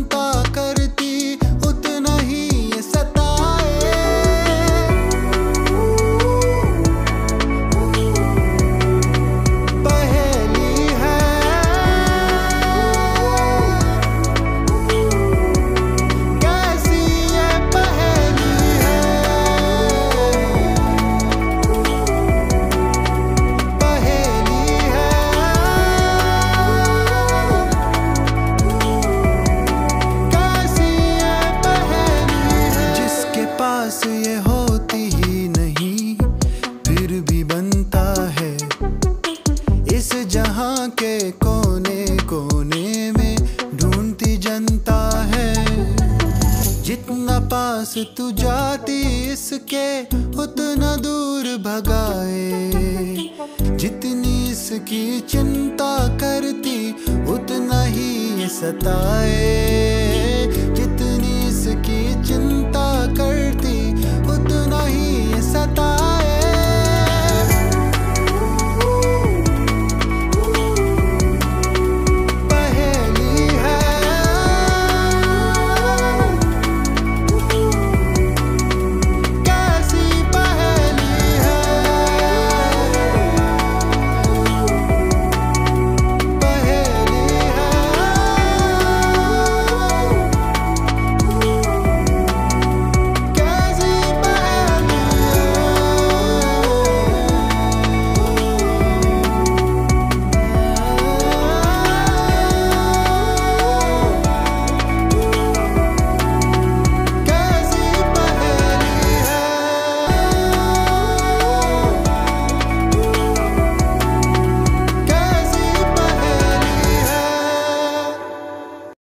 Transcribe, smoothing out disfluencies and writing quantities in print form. चिंता करती उतना ही ये सताए। पहेली है कैसी ये पहेली है। ये होती ही नहीं फिर भी बनता है, इस जहां के कोने कोने में ढूंढती जनता है। जितना पास तू जाती इसके उतना दूर भगाए, जितनी इसकी चिंता करती उतना ही ये सताए।